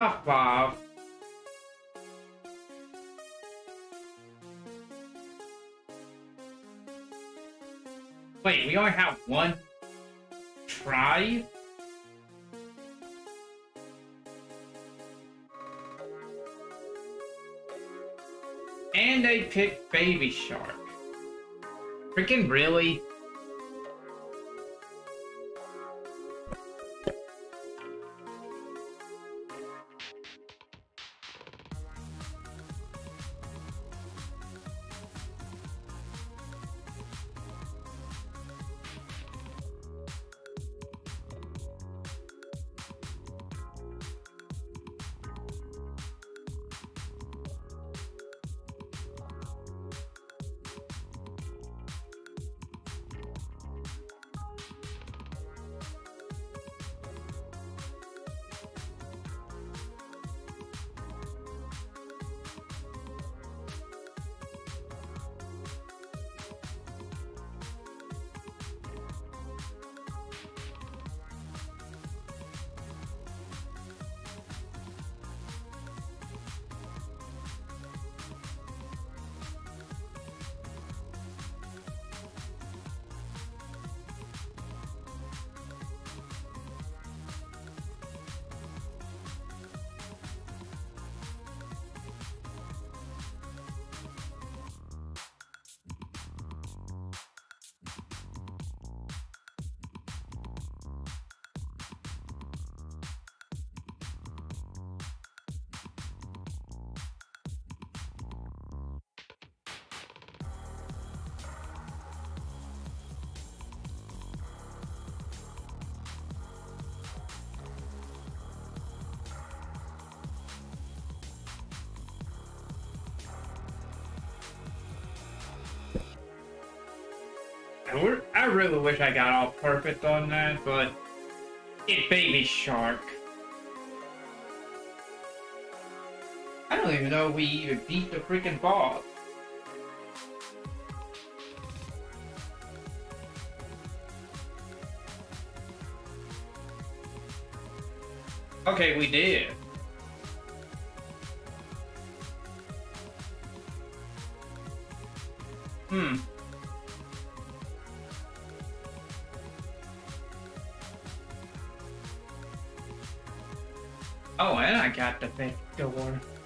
Bob. Wait, we only have one tribe? And they picked Baby Shark. Freaking really? I really wish I got all perfect on that, but it's Baby Shark. I don't even know if we even beat the freaking boss. Okay, we did. Oh, and I got the big door.